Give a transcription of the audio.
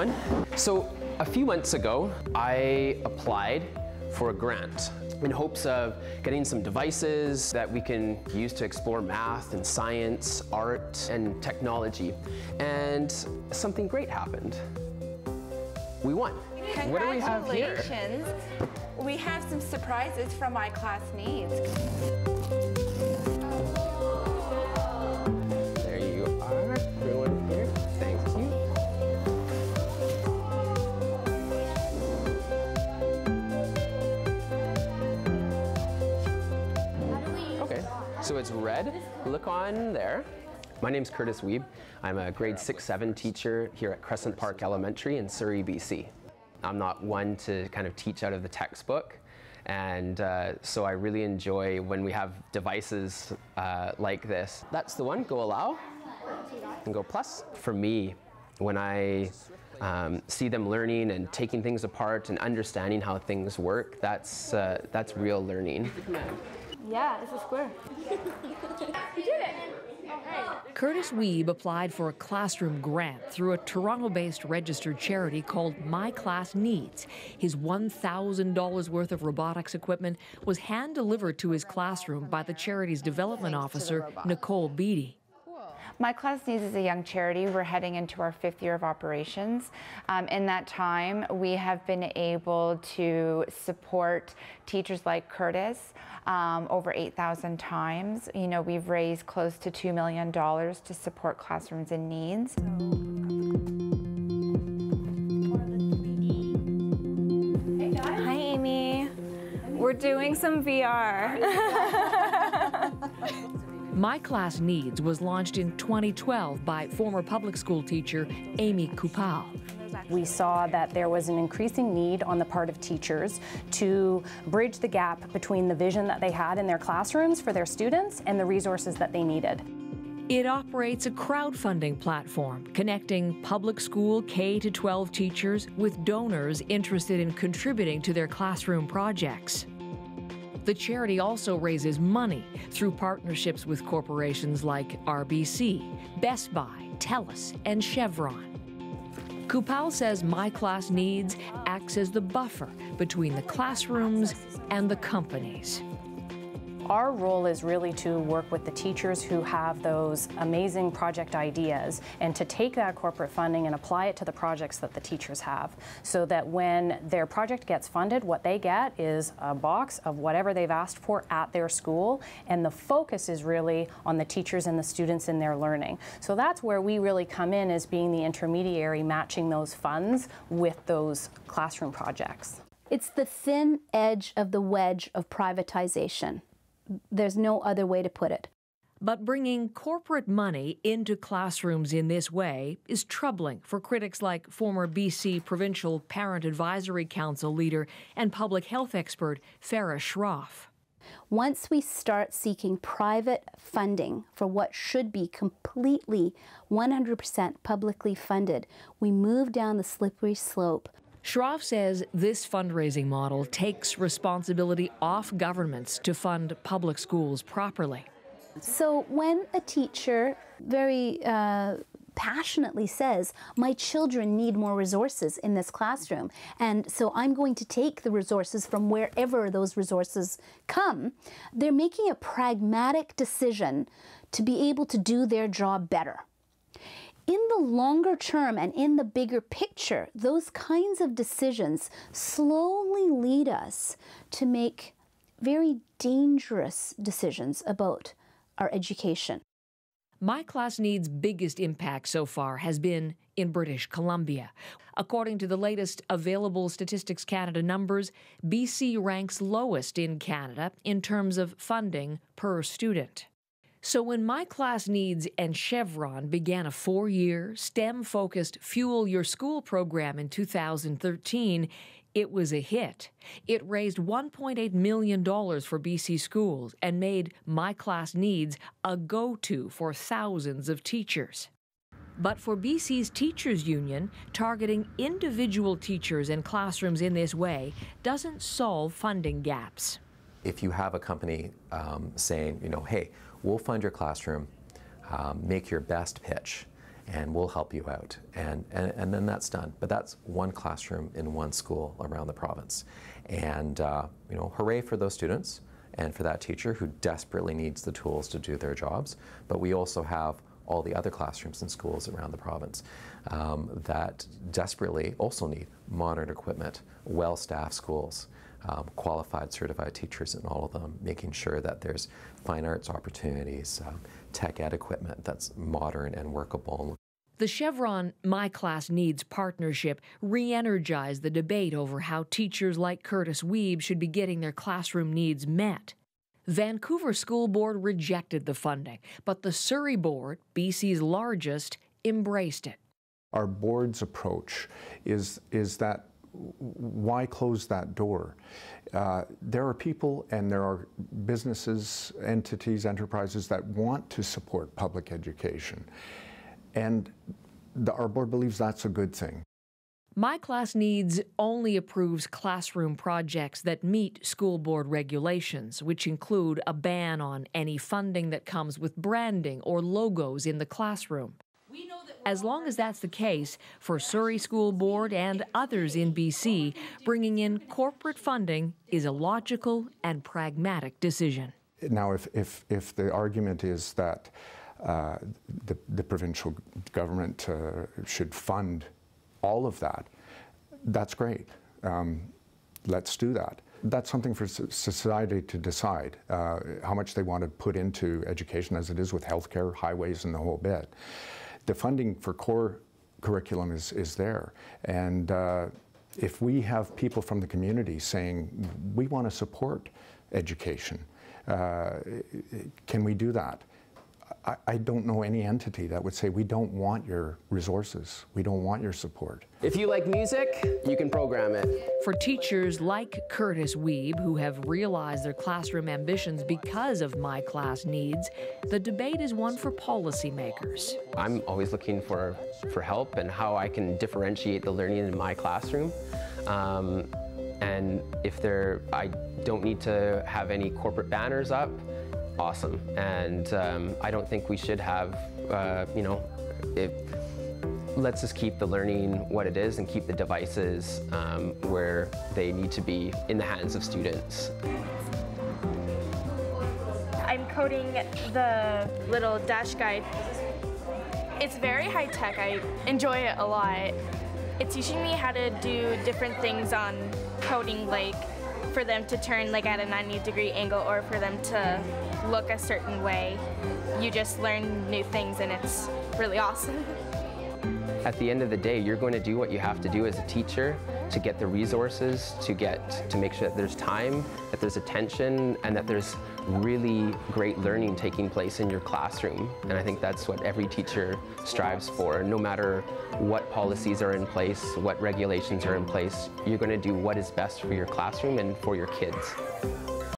everyone. So a few months ago, I applied for a grant in hopes of getting some devices that we can use to explore math and science, art and technology. And something great happened. We won. What do we have here? Congratulations. We have some surprises from My Class Needs. There you are, everyone here. Thank you. Okay, so it's red. Look on there. My name's Curtis Wiebe. I'm a grade 6-7 teacher here at Crescent Park Elementary in Surrey, BC. I'm not one to kind of teach out of the textbook, and so I really enjoy when we have devices like this. That's the one, go allow and go plus. For me, when I see them learning and taking things apart and understanding how things work, that's real learning. Yeah, it's a square. You did it. Curtis Wiebe applied for a classroom grant through a Toronto-based registered charity called My Class Needs. His $1,000 worth of robotics equipment was hand-delivered to his classroom by the charity's development officer, Nicole Beattie. My Class Needs is a young charity. We're heading into our 5th year of operations. In that time, we have been able to support teachers like Curtis over 8,000 times. You know, we've raised close to $2 million to support classrooms in needs. Hi, Amy. We're doing some VR. My Class Needs was launched in 2012 by former public school teacher Amy Coupal. We saw that there was an increasing need on the part of teachers to bridge the gap between the vision that they had in their classrooms for their students and the resources that they needed. It operates a crowdfunding platform connecting public school K-12 teachers with donors interested in contributing to their classroom projects. The charity also raises money through partnerships with corporations like RBC, Best Buy, TELUS, and Chevron. Coupal says My Class Needs acts as the buffer between the classrooms and the companies. Our role is really to work with the teachers who have those amazing project ideas and to take that corporate funding and apply it to the projects that the teachers have, so that when their project gets funded, what they get is a box of whatever they've asked for at their school, and the focus is really on the teachers and the students in their learning. So that's where we really come in as being the intermediary, matching those funds with those classroom projects. It's the thin edge of the wedge of privatization. There's no other way to put it. But bringing corporate money into classrooms in this way is troubling for critics like former BC Provincial Parent Advisory Council leader and public health expert Farah Shroff. Once we start seeking private funding for what should be completely 100% publicly funded, we move down the slippery slope. Shroff says this fundraising model takes responsibility off governments to fund public schools properly. So when a teacher very passionately says, my children need more resources in this classroom, and so I'm going to take the resources from wherever those resources come, they're making a pragmatic decision to be able to do their job better. In the longer term and in the bigger picture, those kinds of decisions slowly lead us to make very dangerous decisions about our education. My Class Needs' biggest impact so far has been in British Columbia. According to the latest available Statistics Canada numbers, BC ranks lowest in Canada in terms of funding per student. So when My Class Needs and Chevron began a 4-year, STEM-focused Fuel Your School program in 2013, it was a hit. It raised $1.8 million for BC schools and made My Class Needs a go-to for thousands of teachers. But for BC's Teachers Union, targeting individual teachers and classrooms in this way doesn't solve funding gaps. If you have a company saying, you know, hey, we'll fund your classroom, make your best pitch, and we'll help you out. And then that's done. But that's one classroom in one school around the province. And you know, hooray for those students and for that teacher who desperately needs the tools to do their jobs. But we also have all the other classrooms and schools around the province that desperately also need modern equipment, well-staffed schools, qualified, certified teachers in all of them, making sure that there's fine arts opportunities, tech ed equipment that's modern and workable. The Chevron My Class Needs partnership re-energized the debate over how teachers like Curtis Wiebe should be getting their classroom needs met. Vancouver School Board rejected the funding, but the Surrey Board, BC's largest, embraced it. Our board's approach is that why close that door? There are people and there are businesses, entities, enterprises that want to support public education. And our board believes that's a good thing. My Class Needs only approves classroom projects that meet school board regulations, which include a ban on any funding that comes with branding or logos in the classroom. As long as that's the case, for Surrey School Board and others in BC, bringing in corporate funding is a logical and pragmatic decision. Now, if the argument is that the provincial government should fund all of that, that's great. Let's do that. That's something for society to decide, how much they want to put into education, as it is with healthcare, highways, and the whole bit. The funding for core curriculum is there. And if we have people from the community saying, we want to support education, can we do that? I don't know any entity that would say, we don't want your resources, we don't want your support. If you like music, you can program it. For teachers like Curtis Wiebe, who have realized their classroom ambitions because of My Class Needs, the debate is one for policymakers. I'm always looking for help and how I can differentiate the learning in my classroom. And if I don't need to have any corporate banners up, awesome. And I don't think we should have, you know, it lets us keep the learning what it is and keep the devices where they need to be in the hands of students. I'm coding the little dash guide. It's very high tech. I enjoy it a lot. It's teaching me how to do different things on coding, like for them to turn like at a 90-degree angle or for them to look a certain way. You just learn new things and it's really awesome. At the end of the day, you're going to do what you have to do as a teacher to get the resources, to make sure that there's time, that there's attention, and that there's really great learning taking place in your classroom. And I think that's what every teacher strives for. No matter what policies are in place, what regulations are in place, you're going to do what is best for your classroom and for your kids.